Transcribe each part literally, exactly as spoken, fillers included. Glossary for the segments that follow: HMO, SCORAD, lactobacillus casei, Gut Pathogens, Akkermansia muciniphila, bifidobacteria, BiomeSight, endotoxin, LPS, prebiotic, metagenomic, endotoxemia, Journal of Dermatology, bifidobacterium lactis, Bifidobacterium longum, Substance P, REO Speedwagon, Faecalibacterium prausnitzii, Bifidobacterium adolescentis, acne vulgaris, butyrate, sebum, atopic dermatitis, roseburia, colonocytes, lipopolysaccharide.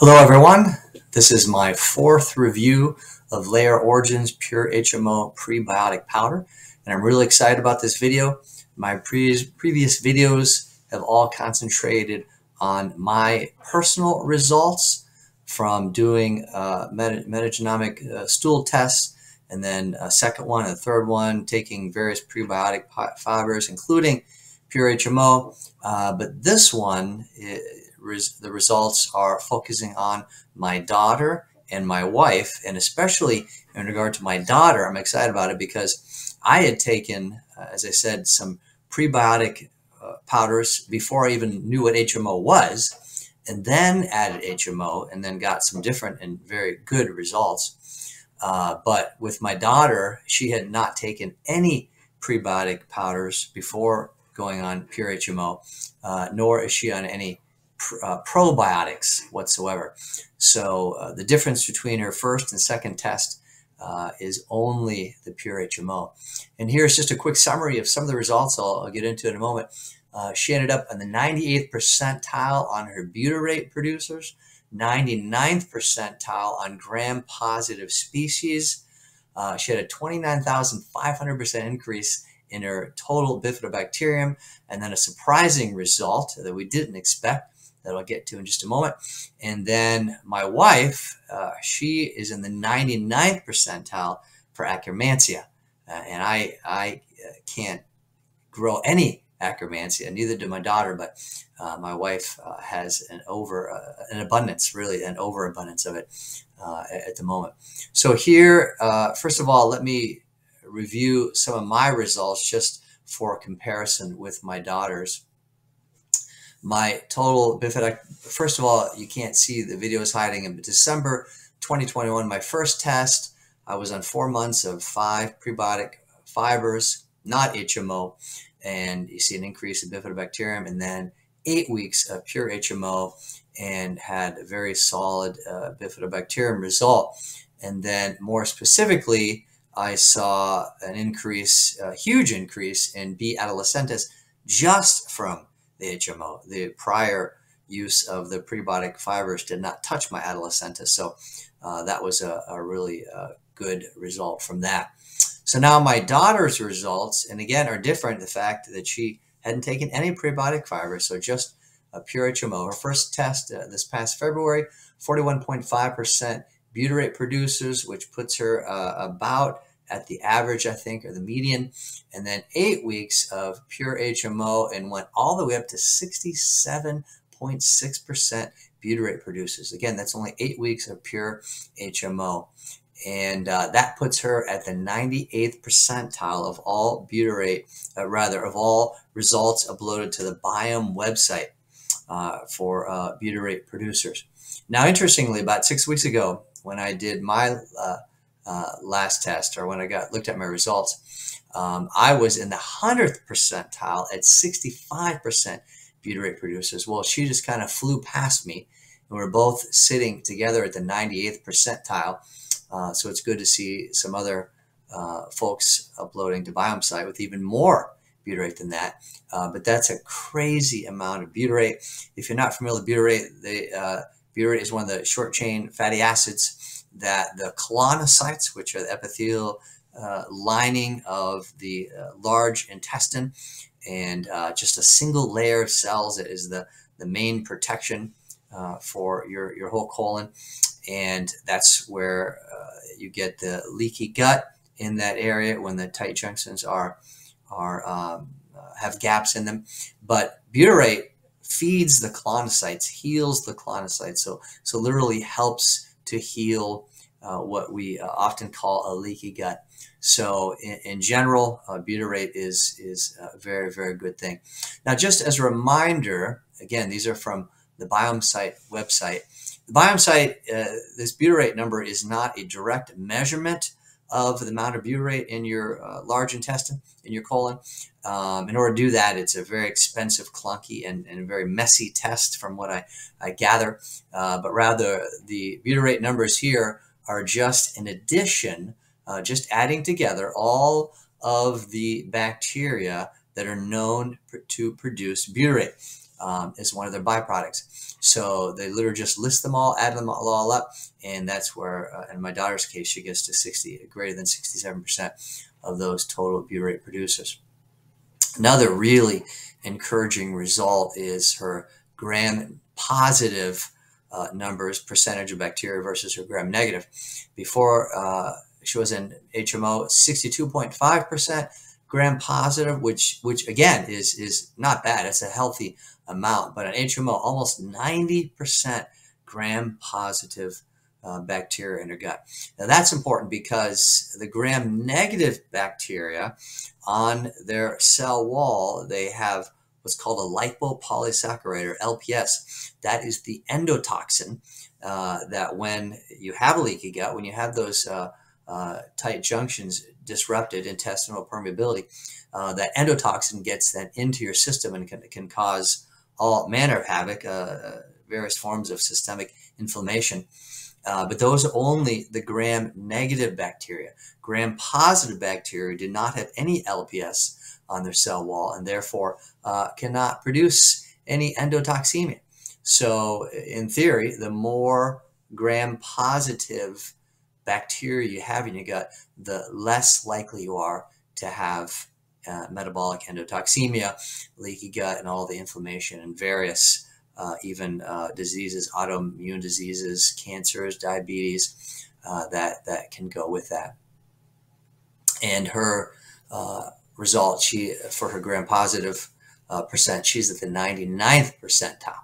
Hello everyone, this is my fourth review of Layer Origin's Pure H M O Prebiotic Powder, and I'm really excited about this video. My pre previous videos have all concentrated on my personal results from doing uh, meta metagenomic uh, stool tests, and then a second one and a third one, taking various prebiotic fibers, including Pure H M O, uh, but this one, it, Res the results are focusing on my daughter and my wife, and especially in regard to my daughter, I'm excited about it because I had taken, uh, as I said, some prebiotic uh, powders before I even knew what H M O was, and then added H M O and then got some different and very good results. Uh, but with my daughter, she had not taken any prebiotic powders before going on Pure H M O, uh, nor is she on any Uh, probiotics whatsoever. So uh, the difference between her first and second test uh, is only the Pure H M O. And here's just a quick summary of some of the results. I'll, I'll get into in a moment. Uh, she ended up in the ninety-eighth percentile on her butyrate producers, ninety-ninth percentile on gram-positive species. Uh, she had a twenty-nine thousand five hundred percent increase in her total bifidobacterium, and then a surprising result that we didn't expect, that I'll get to in just a moment. And then my wife, uh, she is in the ninety-ninth percentile for Akkermansia. Uh, and I, I can't grow any Akkermansia, neither did my daughter, but uh, my wife uh, has an over, uh, an abundance, really an overabundance of it uh, at the moment. So here, uh, first of all, let me review some of my results just for comparison with my daughter's. My total bifidobacterium, first of all, you can't see the video is hiding in December twenty twenty-one, my first test. I was on four months of five prebiotic fibers, not H M O, and you see an increase in bifidobacterium, and then eight weeks of Pure H M O and had a very solid uh, bifidobacterium result. And then more specifically, I saw an increase, a huge increase in B. adolescentis just from the H M O. The prior use of the prebiotic fibers did not touch my adolescentis, so uh, that was a, a really uh, good result from that. So now my daughter's results, and again, are different. The fact that she hadn't taken any prebiotic fibers, so just a Pure H M O. Her first test uh, this past February, forty-one point five percent butyrate producers, which puts her uh, about at the average, I think, or the median, and then eight weeks of Pure H M O and went all the way up to sixty-seven point six percent butyrate producers. Again, that's only eight weeks of Pure H M O. And uh, that puts her at the ninety-eighth percentile of all butyrate, uh, rather, of all results uploaded to the Biome website uh, for uh, butyrate producers. Now, interestingly, about six weeks ago, when I did my uh, Uh, last test, or when I got looked at my results, um, I was in the hundredth percentile at sixty-five percent butyrate producers. Well, she just kind of flew past me, and we're both sitting together at the ninety-eighth percentile. Uh, so it's good to see some other uh, folks uploading to BiomeSight with even more butyrate than that. Uh, but that's a crazy amount of butyrate. If you're not familiar with butyrate, they, uh, butyrate is one of the short chain fatty acids that the colonocytes, which are the epithelial uh, lining of the uh, large intestine, and uh, just a single layer of cells that is the, the main protection uh, for your, your whole colon. And that's where uh, you get the leaky gut in that area when the tight junctions are, are um, uh, have gaps in them. But butyrate feeds the colonocytes, heals the colonocytes, so, so literally helps to heal uh, what we uh, often call a leaky gut. So in, in general, uh, butyrate is, is a very, very good thing. Now, just as a reminder, again, these are from the BiomeSight website. The BiomeSight, uh, this butyrate number is not a direct measurement of the amount of butyrate in your uh, large intestine, in your colon. Um, in order to do that, it's a very expensive, clunky, and, and very messy test from what I, I gather. Uh, but rather, the butyrate numbers here are just an addition, uh, just adding together all of the bacteria that are known to produce butyrate. um, is one of their byproducts. So they literally just list them all, add them all up, and that's where, uh, in my daughter's case, she gets to sixty, greater than sixty-seven percent of those total butyrate producers. Another really encouraging result is her gram-positive uh, numbers, percentage of bacteria versus her gram-negative. Before uh, she was in H M O, sixty-two point five percent gram-positive, which, which again is, is not bad. It's a healthy amount, but on H M O, almost ninety percent gram-positive uh, bacteria in her gut. Now that's important because the gram-negative bacteria on their cell wall, they have what's called a lipopolysaccharide, or L P S. That is the endotoxin uh, that when you have a leaky gut, when you have those uh, uh, tight junctions, disrupted intestinal permeability, uh, that endotoxin gets then into your system and can, can cause all manner of havoc, uh, various forms of systemic inflammation. Uh, but those are only the gram-negative bacteria. Gram-positive bacteria do not have any L P S on their cell wall and therefore uh, cannot produce any endotoxemia. So in theory, the more gram-positive bacteria you have in your gut, the less likely you are to have uh, metabolic endotoxemia, leaky gut, and all the inflammation and various uh, even uh, diseases, autoimmune diseases, cancers, diabetes, uh, that, that can go with that. And her uh, result, she, for her gram-positive uh, percent, she's at the ninety-ninth percentile,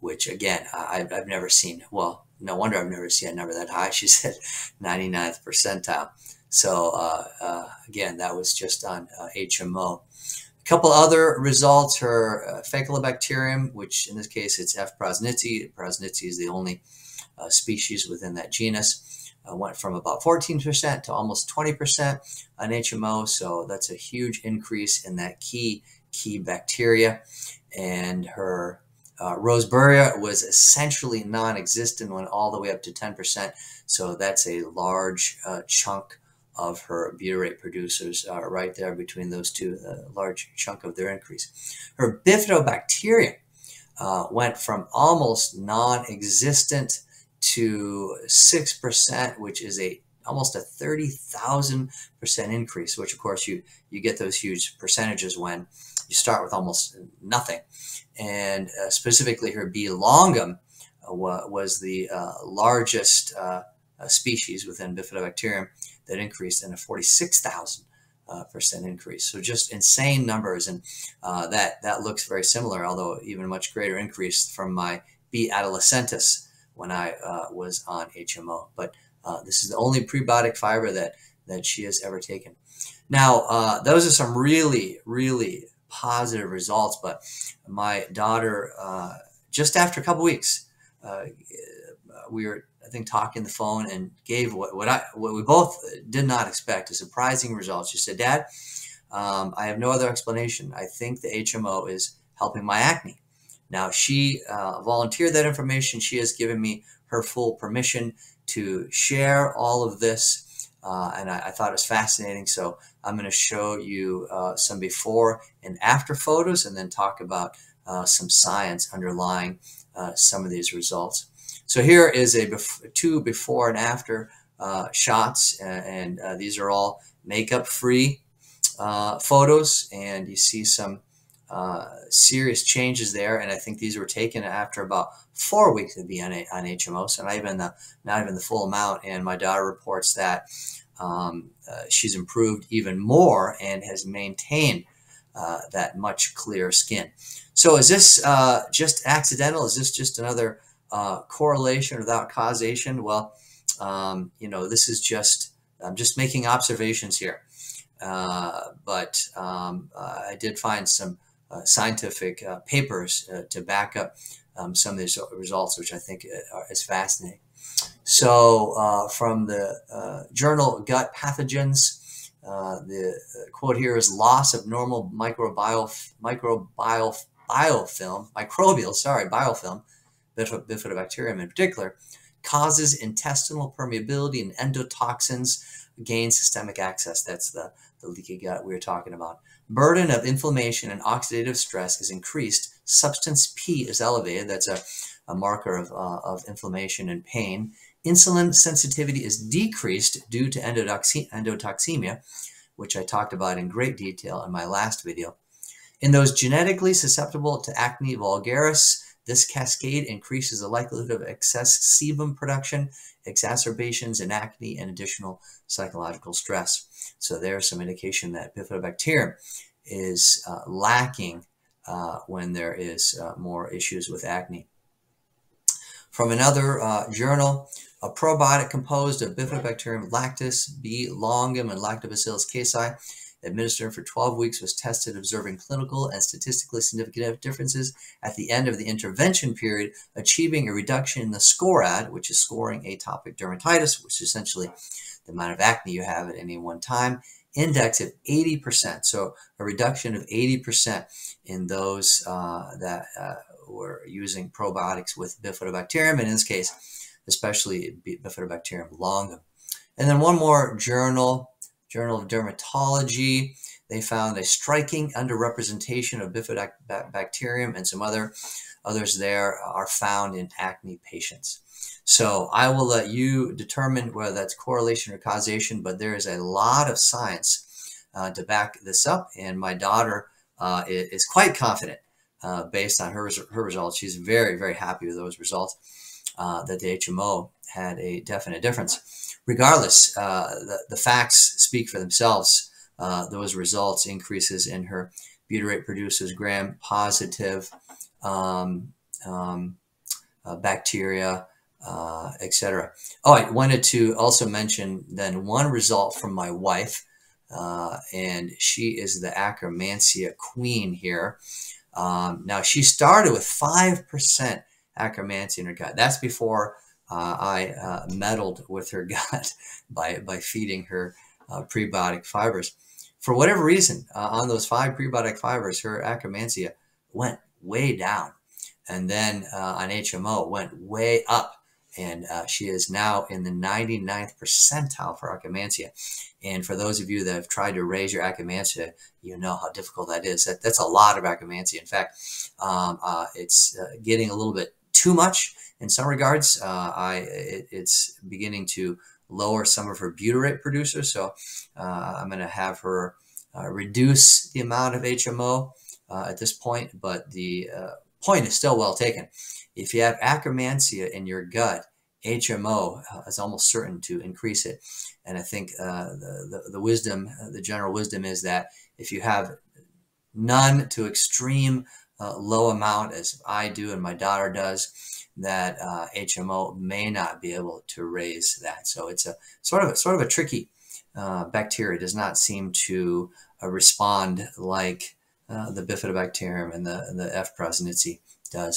which again, I, I've never seen. Well, no wonder I've never seen a number that high. She said ninety-ninth percentile. So uh, uh, again, that was just on uh, H M O. A couple other results, her uh, Faecalibacterium, which in this case, it's F. prausnitzii. Prausnitzii is the only uh, species within that genus. Uh, went from about fourteen percent to almost twenty percent on H M O. So that's a huge increase in that key, key bacteria. And her Uh, roseburia was essentially non-existent, went all the way up to ten percent. So that's a large uh, chunk of her butyrate producers uh, right there between those two, a large chunk of their increase. Her bifidobacteria uh, went from almost non-existent to six percent, which is a almost a thirty thousand percent increase, which of course you, you get those huge percentages when you start with almost nothing. And uh, specifically her B. longum uh, was the uh, largest uh, species within Bifidobacterium that increased in a forty-six thousand percent uh, increase. So just insane numbers. And uh, that, that looks very similar, although even a much greater increase from my B. adolescentis when I uh, was on H M O. But uh, this is the only prebiotic fiber that, that she has ever taken. Now, uh, those are some really, really positive results, but my daughter, uh, just after a couple weeks, uh, we were, I think, talking on the phone, and gave what, what I, what we both did not expect, a surprising result. She said, "Dad, um, I have no other explanation. I think the H M O is helping my acne." Now she, uh, volunteered that information. She has given me her full permission to share all of this. Uh, and I, I thought it was fascinating. So I'm going to show you uh, some before and after photos, and then talk about uh, some science underlying uh, some of these results. So here is a bef two before and after uh, shots, and, and uh, these are all makeup-free uh, photos, and you see some uh, serious changes there. And I think these were taken after about four weeks of being on, on H M O, so not even the not even the full amount. And my daughter reports that um, uh, she's improved even more and has maintained uh, that much clearer skin. So is this uh, just accidental? Is this just another uh, correlation without causation? Well, um, you know, this is just, I'm just making observations here, uh, but um, uh, I did find some uh, scientific uh, papers uh, to back up Um, some of these results, which I think are, is fascinating. So uh, from the uh, journal Gut Pathogens, uh, the quote here is, "Loss of normal microbial, microbial biofilm, microbial, sorry, biofilm, bifidobacterium in particular, causes intestinal permeability and endotoxins, gain systemic access." That's the, the leaky gut we were talking about. burden of inflammation and oxidative stress is increased. Substance P is elevated. That's a, a marker of, uh, of inflammation and pain. Insulin sensitivity is decreased due to endotoxi endotoxemia, which I talked about in great detail in my last video. In those genetically susceptible to acne vulgaris, this cascade increases the likelihood of excess sebum production, exacerbations in acne, and additional psychological stress. So there's some indication that bifidobacterium is uh, lacking uh, when there is uh, more issues with acne. From another uh, journal, a probiotic composed of bifidobacterium lactis, B. longum, and lactobacillus casei administered for twelve weeks was tested, observing clinical and statistically significant differences at the end of the intervention period, achieving a reduction in the SCORAD, which is scoring atopic dermatitis, which is essentially the amount of acne you have at any one time, index of eighty percent. So a reduction of eighty percent in those uh, that uh, were using probiotics with bifidobacterium, and in this case, especially bifidobacterium longum. And then one more journal, Journal of Dermatology, they found a striking underrepresentation of bifidobacterium, and some other others there are found in acne patients. So I will let you determine whether that's correlation or causation, but there is a lot of science uh, to back this up, and my daughter uh, is quite confident uh, based on her, her results. She's very, very happy with those results uh, that the H M O had a definite difference. Regardless, uh, the, the facts speak for themselves. Uh, those results, increases in her butyrate produces gram-positive um, um, uh, bacteria, uh, et cetera. Oh, I wanted to also mention then one result from my wife, uh, and she is the Akkermansia queen here. Um, now, she started with five percent Akkermansia in her gut. That's before Uh, I uh, meddled with her gut by, by feeding her uh, prebiotic fibers. For whatever reason, uh, on those five prebiotic fibers, her Akkermansia went way down. And then uh, on H M O, went way up. And uh, she is now in the ninety-ninth percentile for Akkermansia. And for those of you that have tried to raise your Akkermansia, you know how difficult that is. That, that's a lot of Akkermansia. In fact, um, uh, it's uh, getting a little bit too much in some regards. uh, I it, it's beginning to lower some of her butyrate producers, so uh, I'm going to have her uh, reduce the amount of H M O uh, at this point. But the uh, point is still well taken. If you have Akkermansia in your gut, H M O is almost certain to increase it. And I think uh, the, the the wisdom, the general wisdom, is that if you have none to extreme Uh, low amount, as I do and my daughter does, that uh, H M O may not be able to raise that. So it's a sort of a, sort of a tricky uh, bacteria. It does not seem to uh, respond like uh, the bifidobacterium and the, the F. prausnitzii does.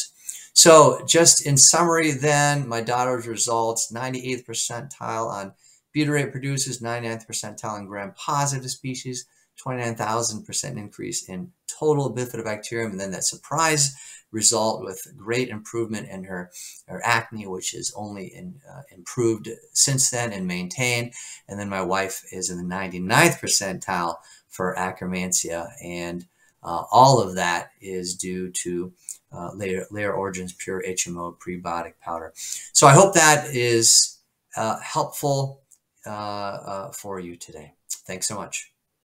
So just in summary then, my daughter's results, ninety-eighth percentile on butyrate producers, ninety-ninth percentile in gram-positive species, twenty-nine thousand percent increase in total bifidobacterium, and then that surprise result with great improvement in her, her acne, which is only in, uh, improved since then and maintained. And then my wife is in the ninety-ninth percentile for Akkermansia, and uh, all of that is due to uh, Layer, Layer Origin's Pure H M O Prebiotic Powder. So I hope that is uh, helpful uh, uh, for you today. Thanks so much.